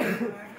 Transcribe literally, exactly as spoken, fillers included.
Thank you.